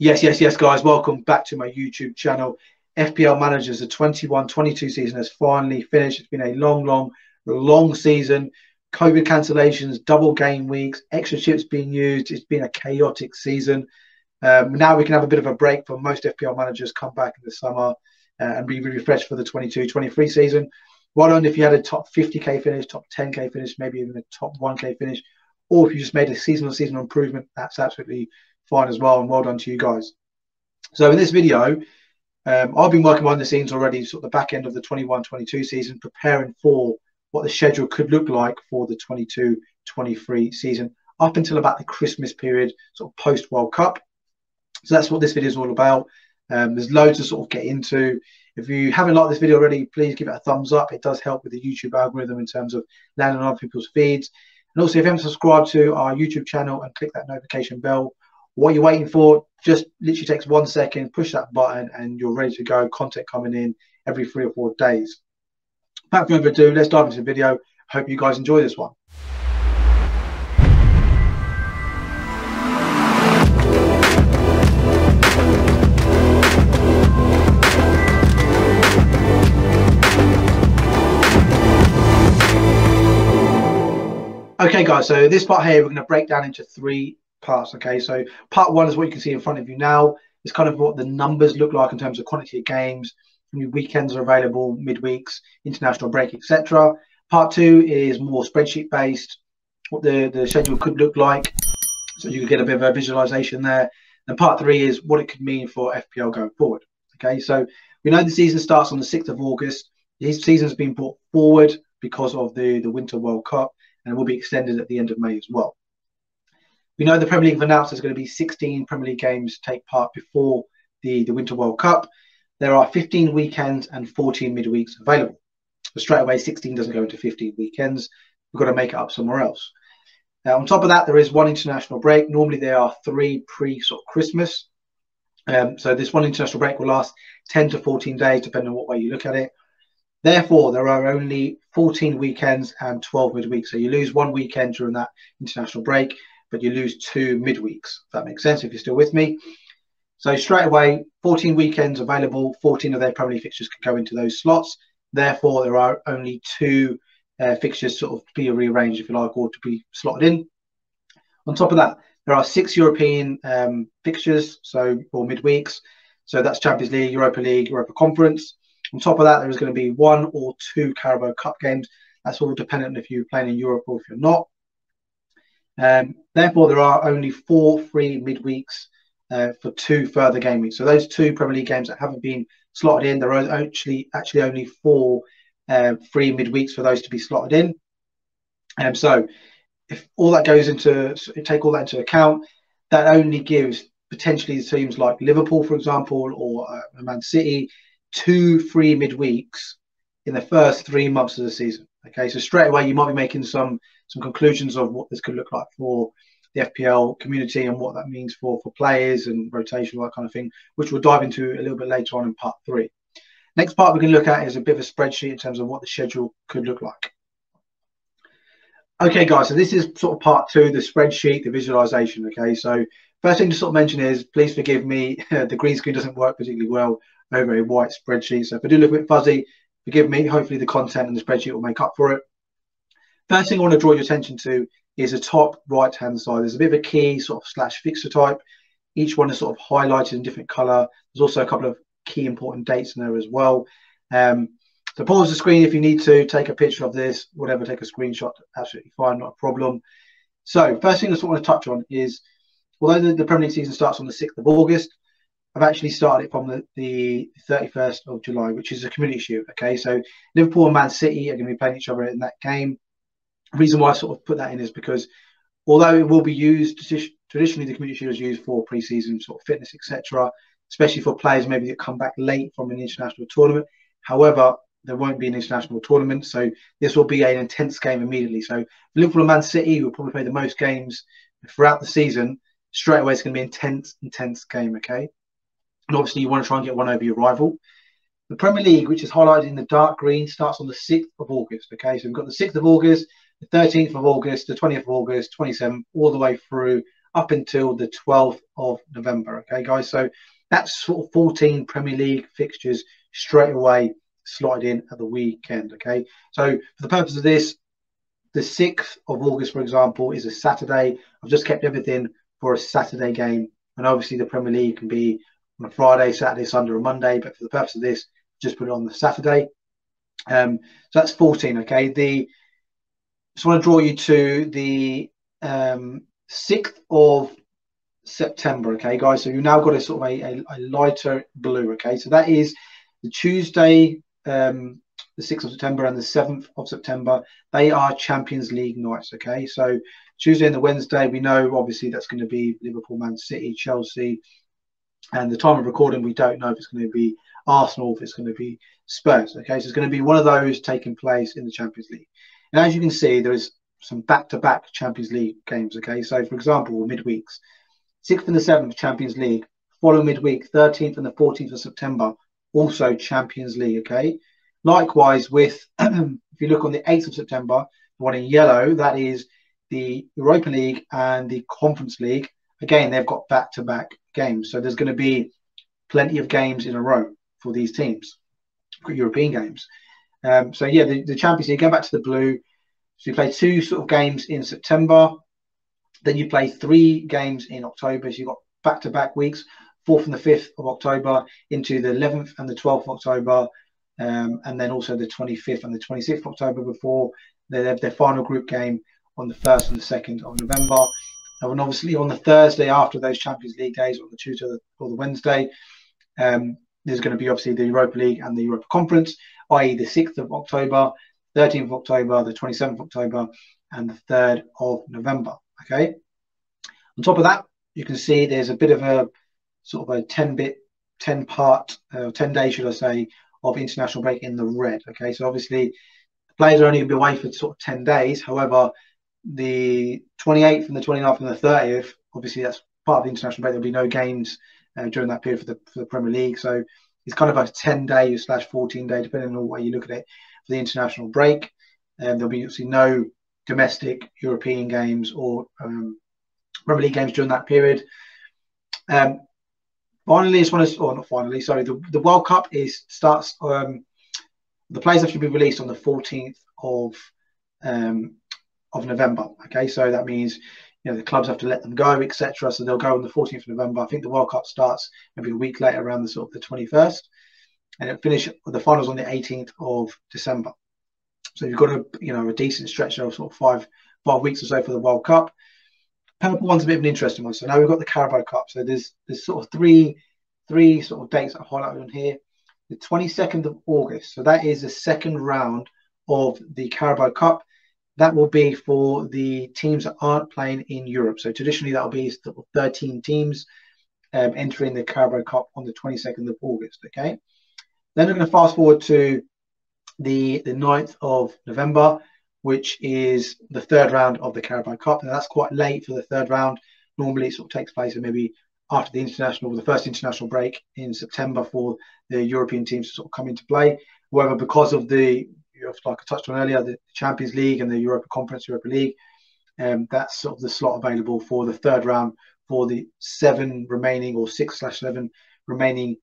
Yes, guys, welcome back to my YouTube channel. FPL Managers, the 21-22 season has finally finished. It's been a long season. COVID cancellations, double game weeks, extra chips being used. It's been a chaotic season. Now we can have a bit of a break for most FPL managers, come back in the summer and be refreshed for the 22-23 season. Well done if you had a top 50k finish, top 10k finish, maybe even a top 1k finish, or if you just made a seasonal improvement, that's absolutely fine as well, and well done to you guys. So in this video, I've been working behind the scenes already, sort of the back end of the 21-22 season, preparing for what the schedule could look like for the 22-23 season up until about the Christmas period, sort of post World Cup. So that's what this video is all about. There's loads to sort of get into. If you haven't liked this video already, please give it a thumbs up. It does help with the YouTube algorithm in terms of landing on other people's feeds. And also, if you haven't subscribed to our YouTube channel and click that notification bell, what you're waiting for just literally takes 1 second, push that button, and you're ready to go. Content coming in every 3 or 4 days. Without further ado, let's dive into the video. Hope you guys enjoy this one. Okay, guys, so this part here, we're going to break down into 3 parts, okay? So part 1 is what you can see in front of you now. It's kind of what the numbers look like in terms of quantity of games, weekends are available, midweeks, international break, etc. Part 2 is more spreadsheet-based, what the schedule could look like, so you can get a bit of a visualization there. And part 3 is what it could mean for FPL going forward, okay? So we know the season starts on the 6th of August. This season's been brought forward because of the Winter World Cup, and will be extended at the end of May as well. We know the Premier League have announced there's going to be 16 Premier League games take part before the Winter World Cup. There are 15 weekends and 14 midweeks available. So straight away, 16 doesn't go into 15 weekends. We've got to make it up somewhere else. Now, on top of that, there is 1 international break. Normally, there are 3 pre-Christmas. So this 1 international break will last 10 to 14 days, depending on what way you look at it. Therefore, there are only 14 weekends and 12 midweeks. So you lose 1 weekend during that international break, but you lose 2 midweeks. If that makes sense, if you're still with me. So straight away, 14 weekends available. 14 of their Premier League fixtures can go into those slots. Therefore, there are only 2 fixtures sort of to be rearranged, if you like, or to be slotted in. On top of that, there are 6 European fixtures, so or midweeks. So that's Champions League, Europa Conference. On top of that, there is going to be 1 or 2 Carabao Cup games. That's all dependent on if you're playing in Europe or if you're not. Therefore, there are only 4 free midweeks for 2 further game weeks. So those 2 Premier League games that haven't been slotted in, there are actually only 4 free midweeks for those to be slotted in. And so if all that goes into, take all that into account, that only gives potentially teams like Liverpool, for example, or Man City, 2 free midweeks in the first 3 months of the season. Okay, so straight away you might be making some conclusions of what this could look like for the FPL community and what that means for players and rotation, all that kind of thing, which we'll dive into a little bit later on in part 3. Next part we can look at is a bit of a spreadsheet in terms of what the schedule could look like. Okay, guys, so this is sort of part 2, the spreadsheet, the visualization. Okay, so first thing to sort of mention is, please forgive me, the green screen doesn't work particularly well over a white spreadsheet. So if I do look a bit fuzzy, forgive me. Hopefully the content and the spreadsheet will make up for it. First thing I want to draw your attention to is the top right-hand side. There's a bit of a key sort of / fixture type. Each one is sort of highlighted in different color. There's also a couple of key important dates in there as well. So pause the screen if you need to, take a picture of this, whatever, take a screenshot, absolutely fine, not a problem. So first thing I want to touch on is, although the Premier League season starts on the 6th of August, I've actually started it from the 31st of July, which is a community shield. Okay, so Liverpool and Man City are going to be playing each other in that game. The reason why I sort of put that in is because although it will be used, traditionally the community shield is used for pre-season sort of fitness, etc., especially for players maybe that come back late from an international tournament. However, there won't be an international tournament, so this will be an intense game immediately. So Liverpool and Man City will probably play the most games throughout the season. Straight away, it's going to be an intense game, okay? And obviously, you want to try and get one over your rival. The Premier League, which is highlighted in the dark green, starts on the 6th of August. Okay, so we've got the 6th of August, the 13th of August, the 20th of August, 27th, all the way through up until the 12th of November. Okay, guys, so that's sort of 14 Premier League fixtures straight away slotted in at the weekend. Okay, so for the purpose of this, the 6th of August, for example, is a Saturday. I've just kept everything for a Saturday game. And obviously the Premier League can be on a Friday, Saturday, Sunday or Monday. But for the purpose of this, just put it on the Saturday. So that's 14, okay? I just want to draw you to the 6th of September, okay, guys? So you've now got a sort of a lighter blue, okay? So that is the Tuesday, the 6th of September and the 7th of September. They are Champions League nights, okay? So Tuesday and the Wednesday, we know, obviously, that's going to be Liverpool, Man City, Chelsea. And the time of recording, we don't know if it's going to be Arsenal, if it's going to be Spurs. Okay, so it's going to be one of those taking place in the Champions League. And as you can see, there is some back-to-back Champions League games. Okay, so for example, midweeks, 6th and the 7th Champions League, following midweek, 13th and the 14th of September, also Champions League. Okay, likewise with, if you look on the 8th of September, the one in yellow, that is the Europa League and the Conference League. Again, they've got back-to-back games. So there's going to be plenty of games in a row for these teams, for European games. So, yeah, the Champions League, going back to the blue, so you play two sort of games in September. Then you play three games in October. So you've got back-to-back weeks, 4th and the 5th of October into the 11th and the 12th of October, and then also the 25th and the 26th of October before they have their final group game on the 1st and the 2nd of November. And obviously on the Thursday after those Champions League days, on the Tuesday or the Wednesday, there's going to be obviously the Europa League and the Europa Conference, i.e. the 6th of October, 13th of October, the 27th of October and the 3rd of November. Okay. On top of that, you can see there's a bit of a sort of a 10-day, should I say, of international break in the red. Okay. So obviously players are only going to be away for sort of 10 days. However, the 28th and the 29th and the 30th, obviously that's part of the international break. There'll be no games during that period for the Premier League. So it's kind of a 10-day slash 14-day, depending on what you look at it, for the international break. There'll be obviously no domestic European games or Premier League games during that period. Finally, this one is, or not finally, sorry, the World Cup starts, the players have to be released on the 14th of November. Okay, so that means, you know, the clubs have to let them go, etc. So they'll go on the 14th of November. I think the World Cup starts maybe a week later, around the sort of the 21st, and it finishes the finals on the 18th of December. So you've got a decent stretch of sort of five weeks or so for the World Cup. Purple one's a bit of an interesting one. So now we've got the Carabao Cup. So there's sort of three sort of dates that are highlighted on here. The 22nd of August. So that is the second round of the Carabao Cup. That will be for the teams that aren't playing in Europe. So traditionally that will be 13 teams entering the Carabao Cup on the 22nd of August, okay? Then we're going to fast forward to the 9th of November, which is the third round of the Carabao Cup. Now that's quite late for the third round. Normally it sort of takes place maybe after the first international break in September for the European teams to sort of come into play. However, because of the, like I touched on earlier, the Champions League and the Europa Conference, Europa League, that's sort of the slot available for the third round for the 7 remaining or 6/7 remaining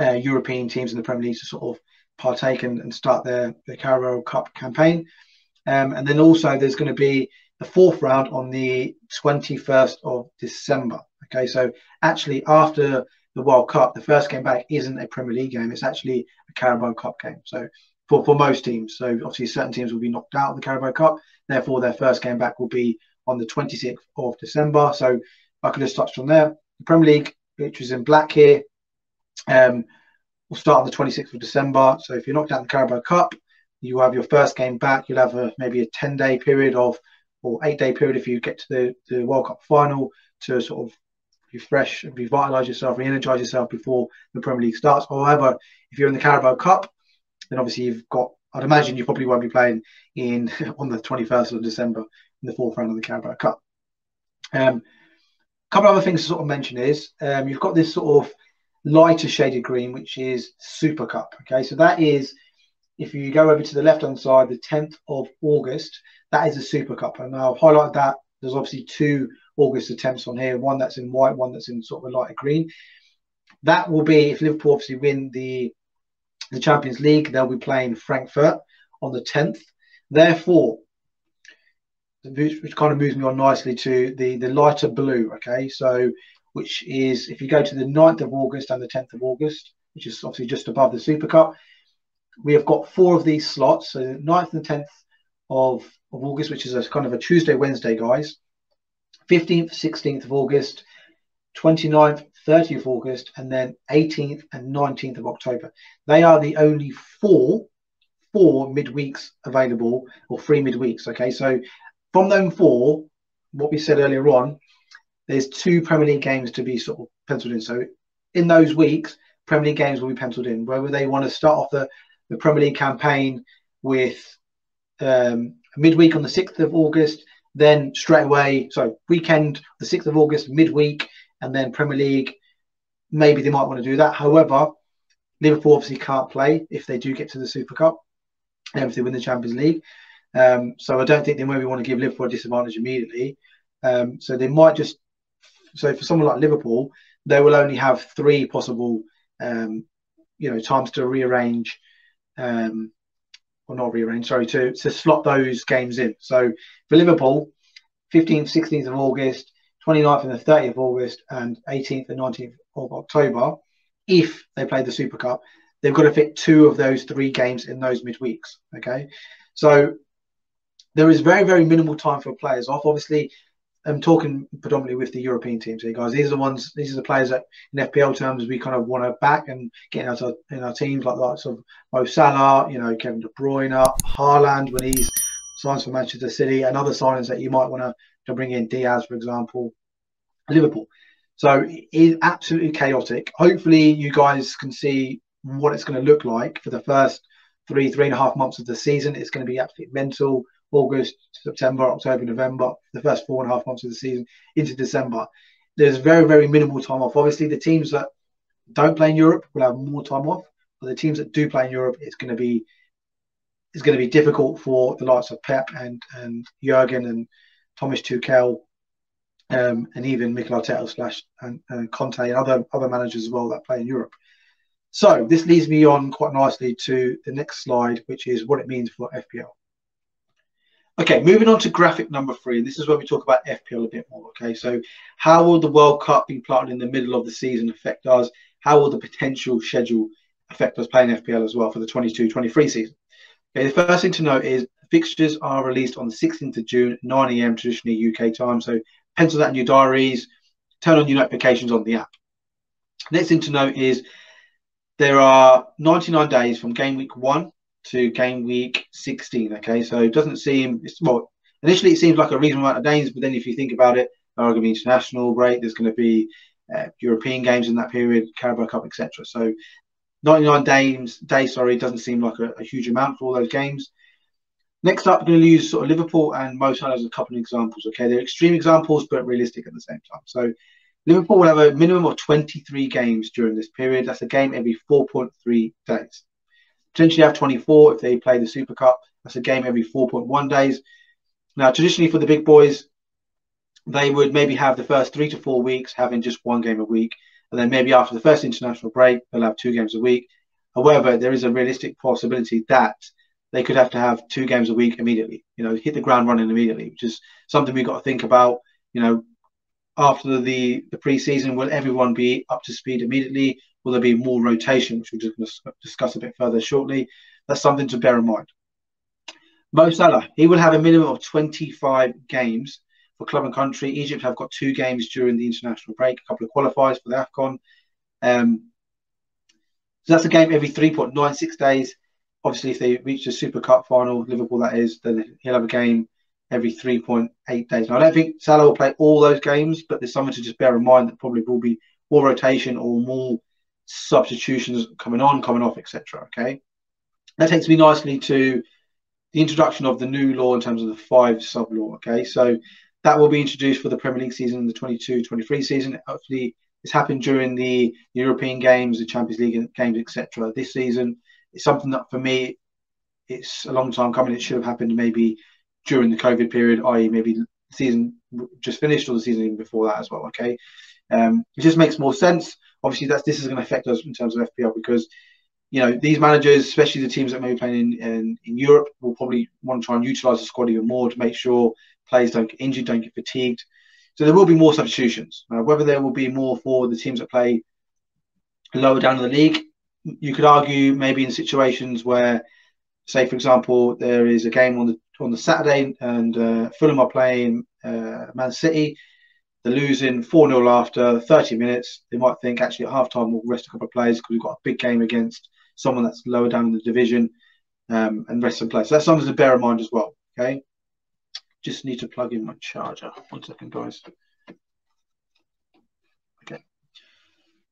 European teams in the Premier League to sort of partake and start their Carabao Cup campaign. And then also there's going to be the fourth round on the 21st of December. Okay, so actually after the World Cup, the first game back isn't a Premier League game. It's actually a Carabao Cup game. So for most teams. So obviously certain teams will be knocked out of the Carabao Cup. Therefore, their first game back will be on the 26th of December. So I could just touch on there. The Premier League, which is in black here, will start on the 26th of December. So if you're knocked out of the Carabao Cup, you have your first game back. You'll have maybe a 10-day period or 8-day period if you get to the World Cup final to sort of refresh and revitalise yourself, re-energise yourself before the Premier League starts. However, if you're in the Carabao Cup, then obviously you've got, I'd imagine you probably won't be playing on the 21st of December in the fourth round of the Carabao Cup. A couple of other things to sort of mention is you've got this sort of lighter shaded green, which is Super Cup. Okay, so that is, if you go over to the left-hand side, the 10th of August, that is a Super Cup. And I've highlighted that. There's obviously two August attempts on here, one that's in white, one that's in sort of a lighter green. That will be, if Liverpool obviously win the Champions League, they'll be playing Frankfurt on the 10th. Therefore, which kind of moves me on nicely to the lighter blue, okay? So, which is, if you go to the 9th of August and the 10th of August, which is obviously just above the Super Cup, we have got four of these slots. So, the 9th and 10th of August, which is a kind of a Tuesday, Wednesday, guys. 15th, 16th of August, 29th, 30th of August, and then 18th and 19th of October. They are the only four midweeks available, or three midweeks, okay? So, from them four, what we said earlier on, there's two Premier League games to be sort of penciled in. So in those weeks, Premier League games will be penciled in. Whether they want to start off the Premier League campaign with midweek on the 6th of August, then straight away, so weekend, the 6th of August, midweek, and then Premier League, maybe they might want to do that. However, Liverpool obviously can't play if they do get to the Super Cup and if they win the Champions League. So I don't think they maybe want to give Liverpool a disadvantage immediately. So they might just, so for someone like Liverpool, they will only have three possible, times to rearrange, to slot those games in. So for Liverpool, 15th, 16th of August, 29th and the 30th of August, and 18th and 19th of October, if they play the Super Cup, they've got to fit two of those three games in those midweeks, okay? So there is very, very minimal time for players off. Obviously, I'm talking predominantly with the European teams here, guys. These are the players that, in FPL terms, we kind of want to back and get out in our teams, like the likes of Mo Salah, Kevin De Bruyne, Haaland when he's signs for Manchester City, and other signings that you might want to bring in, Diaz, for example, Liverpool. So it is absolutely chaotic. Hopefully, you guys can see what it's going to look like for the first three and a half months of the season. It's going to be absolutely mental. August, September, October, November, the first 4.5 months of the season into December. There's very, very minimal time off. Obviously, the teams that don't play in Europe will have more time off, but the teams that do play in Europe, it's going to be difficult for the likes of Pep and Jürgen and Thomas Tuchel, and even Mikel Arteta / Conte and other managers as well that play in Europe. So this leads me on quite nicely to the next slide, which is what it means for FPL. Okay, moving on to graphic number 3. This is where we talk about FPL a bit more, okay? So how will the World Cup being plotted in the middle of the season affect us? How will the potential schedule affect us playing FPL as well for the 22-23 season? Okay, the first thing to note is fixtures are released on the 16th of June, 9 AM traditionally UK time. So pencil that in your diaries, turn on your notifications on the app. Next thing to note is there are 99 days from game week 1 to game week 16, okay? So it doesn't seem, initially it seems like a reasonable amount of days, but then if you think about it, there are going to be international break, there's going to be European games in that period, Carabao Cup, etc. So 99 days doesn't seem like a huge amount for all those games. Next up, I'm going to use sort of Liverpool and Mo Salah as a couple of examples, okay? They're extreme examples, but realistic at the same time. So Liverpool will have a minimum of 23 games during this period. That's a game every 4.3 days. Potentially have 24 if they play the Super Cup. That's a game every 4.1 days. Now, traditionally for the big boys, they would maybe have the first 3 to 4 weeks having just one game a week. And then maybe after the first international break, they'll have 2 games a week. However, there is a realistic possibility that they could have to have 2 games a week immediately, hit the ground running immediately, which is something we've got to think about, after the pre-season. Will everyone be up to speed immediately? Will there be more rotation, which we're just going to discuss a bit further shortly? That's something to bear in mind. Mo Salah, he will have a minimum of 25 games for club and country. Egypt have got 2 games during the international break, a couple of qualifiers for the AFCON. So that's a game every 3.96 days. Obviously, if they reach the Super Cup final, Liverpool that is, then he'll have a game every 3.8 days. Now, I don't think Salah will play all those games, but there's something to just bear in mind that probably will be more rotation or more substitutions coming on, coming off, etc. Okay, that takes me nicely to the introduction of the new law in terms of the 5 sub law. Okay, so that will be introduced for the Premier League season, the 22-23 season. Hopefully, it's happened during the European games, the Champions League games, etc. This season, it's something that for me, it's a long time coming. It should have happened maybe during the COVID period, i.e., maybe season just finished, or the season even before that as well. Okay, it just makes more sense. Obviously, this is going to affect us in terms of FPL, because you know these managers, especially the teams that may be playing in Europe, will probably want to try and utilise the squad even more to make sure players don't get injured, don't get fatigued. So there will be more substitutions. Whether there will be more for the teams that play lower down in the league, you could argue maybe in situations where, say, for example, there is a game on the Saturday and Fulham are playing Man City. They're losing 4-0 after 30 minutes. They might think, actually, at halftime we'll rest a couple of players because we've got a big game against someone that's lower down in the division, and rest some players. So that's something to bear in mind as well, okay? Just need to plug in my charger. One second, guys. Okay.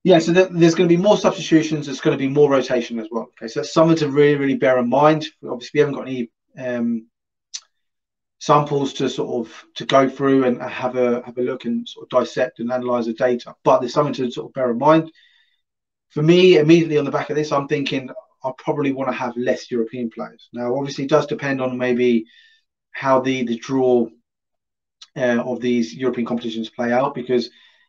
Yeah, so there's going to be more substitutions. There's going to be more rotation as well. Okay, so that's something to really, really bear in mind. Obviously, we haven't got any samples to sort of go through and have a look and sort of dissect and analyze the data. But there's something to sort of bear in mind. For me, immediately on the back of this, I'm thinking I probably want to have less European players. Now, obviously, it does depend on maybe how the draw of these European competitions play out, because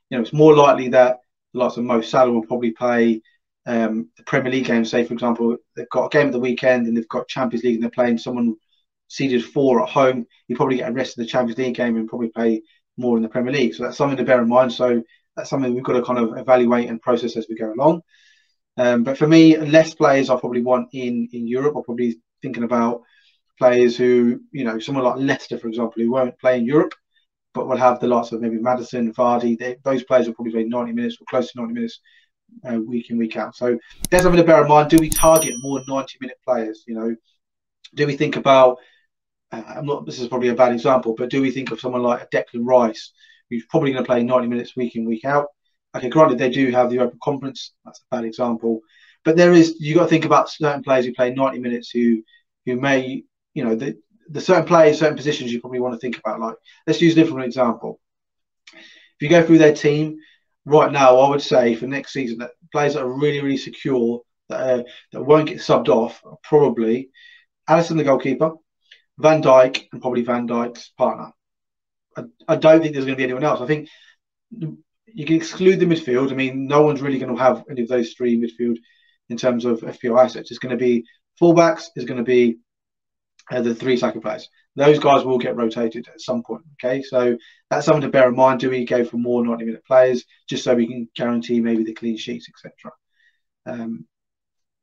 you know it's more likely that lots of Mo Salah will probably play the Premier League game. Say, for example, they've got a game at the weekend and they've got Champions League and they're playing someone seeded 4 at home. You probably get a rest of the Champions League game and probably play more in the Premier League. So that's something to bear in mind. So that's something we've got to kind of evaluate and process as we go along. But for me, less players I probably want in Europe. I'm probably thinking about players who, you know, someone like Leicester, for example, who won't play in Europe, but will have the likes of maybe Madison, Vardy. Those players will probably play 90 minutes or close to 90 minutes week in, week out. So there's something to bear in mind. Do we target more 90-minute players? You know, do we think about, this is probably a bad example, but do we think of someone like Declan Rice, who's probably going to play 90 minutes week in, week out? Okay, granted, they do have the Europa Conference. That's a bad example. But there is, you've got to think about certain players who play 90 minutes who may, you know, the certain players, certain positions you probably want to think about. Like, let's use a different example. If you go through their team right now, I would say for next season that players that are really, really secure, that won't get subbed off, are probably Alisson, the goalkeeper, Van Dijk, and probably Van Dijk's partner. I don't think there's going to be anyone else. I think you can exclude the midfield. I mean, no one's really going to have any of those three midfield in terms of FPL assets. It's going to be fullbacks, it's going to be the three attacking players. Those guys will get rotated at some point. Okay, so that's something to bear in mind. Do we go for more 90-minute players just so we can guarantee maybe the clean sheets, etc.?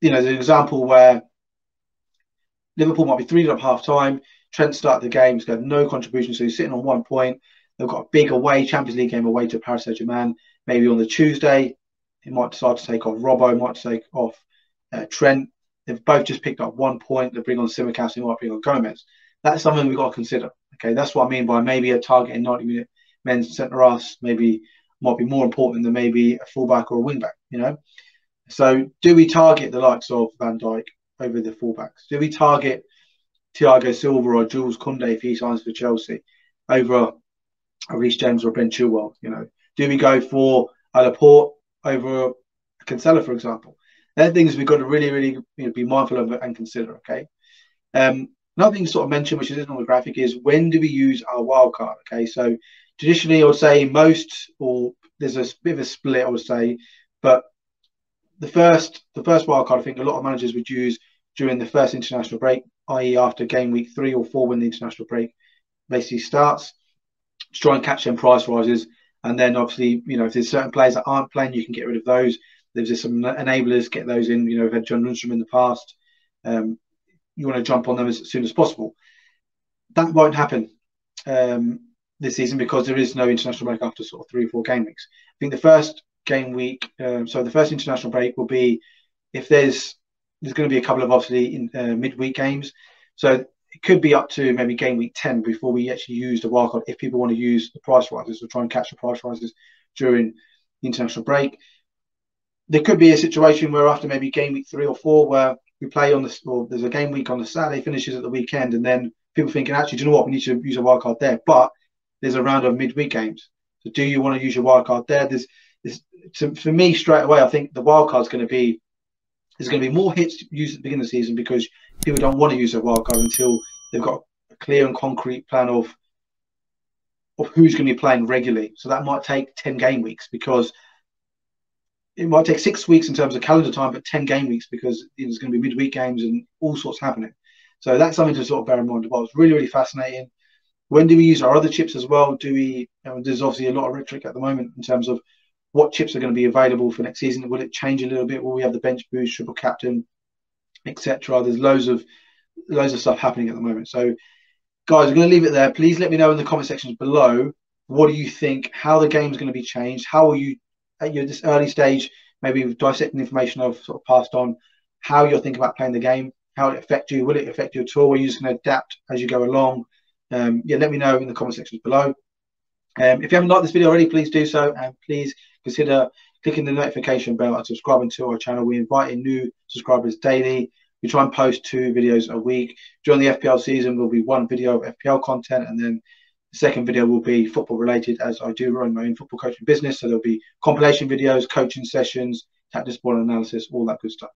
You know, there's an example where Liverpool might be 3-0 up half time. Trent started the game, he's got no contribution, so he's sitting on 1 point. They've got a big away Champions League game away to Paris Saint-Germain. Maybe on the Tuesday, he might decide to take off Robbo, might take off Trent. They've both just picked up 1 point. They bring on Simicast, they might bring on Gomez. That's something we've got to consider. Okay, that's what I mean by maybe a target in 90-minute men's centre-half maybe might be more important than maybe a fullback or a wing-back, you know. So do we target the likes of Van Dijk over the fullbacks? Do we target Thiago Silva or Jules Koundé if he signs for Chelsea over a Reece James or a Ben Chilwell, you know? Do we go for a Laporte over a Kinsella, for example? They're things we've got to really, really, you know, be mindful of and consider, okay? Another thing to sort of mention, which isn't on the graphic, is when do we use our wildcard, okay? So traditionally, I would say most, or there's a bit of a split, I would say, but the first wildcard, I think a lot of managers would use during the first international break, i.e. after game week 3 or 4 when the international break basically starts, to try and catch them price rises. And then obviously, you know, if there's certain players that aren't playing, you can get rid of those. There's just some enablers, get those in. You know, we've had John Lundstrom in the past. You want to jump on them as soon as possible. That won't happen this season because there is no international break after sort of 3 or 4 game weeks. I think the first game week, so the first international break will be if there's going to be a couple of obviously in, midweek games. So it could be up to maybe game week 10 before we actually use the wildcard if people want to use the price rises or try and catch the price rises during the international break. There could be a situation where after maybe game week 3 or 4 where we play on the, or there's a game week on the Saturday, finishes at the weekend, and then people thinking, actually, do you know what, we need to use a wildcard there. But there's a round of midweek games. So do you want to use your wildcard there? For me, straight away, I think the wildcard is going to be, there's going to be more hits used at the beginning of the season because people don't want to use their wildcard until they've got a clear and concrete plan of of who's going to be playing regularly. So that might take 10 game weeks, because it might take 6 weeks in terms of calendar time, but 10 game weeks because there's going to be midweek games and all sorts happening. So that's something to sort of bear in mind. But it's really, really fascinating. When do we use our other chips as well? Do we? You know, there's obviously a lot of rhetoric at the moment in terms of what chips are going to be available for next season. Will it change a little bit? Will we have the bench boost, triple captain, etc.? There's loads of stuff happening at the moment. So, guys, I'm going to leave it there. Please let me know in the comment sections below, what do you think? How the game's going to be changed? How are you at this early stage? Maybe with dissecting the information I've sort of passed on. How you're thinking about playing the game? How it affect you? Will it affect you at all? Are you just going to adapt as you go along? Yeah, let me know in the comment sections below. If you haven't liked this video already, please do so, and please consider clicking the notification bell and subscribing to our channel. We invite in new subscribers daily. We try and post 2 videos a week. During the FPL season, will be 1 video of FPL content, and then the 2nd video will be football related, as I do run my own football coaching business. So there'll be compilation videos, coaching sessions, tactical analysis, all that good stuff.